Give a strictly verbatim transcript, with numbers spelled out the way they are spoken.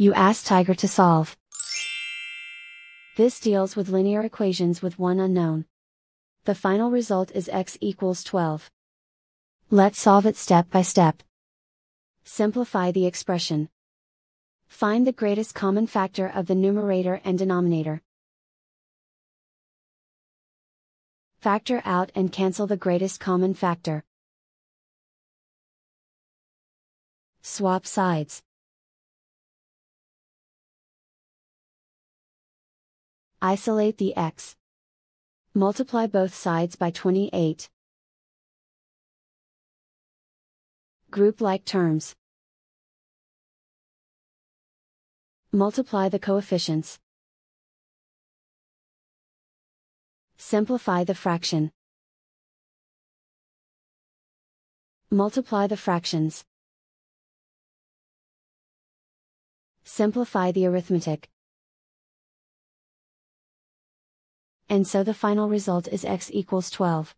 you ask Tiger to solve. This deals with linear equations with one unknown. The final result is x equals twelve. Let's solve it step by step. Simplify the expression. Find the greatest common factor of the numerator and denominator. Factor out and cancel the greatest common factor. Swap sides. Isolate the x. Multiply both sides by twenty-eight. Group like terms. Multiply the coefficients. Simplify the fraction. Multiply the fractions. Simplify the arithmetic. And so the final result is x equals twelve.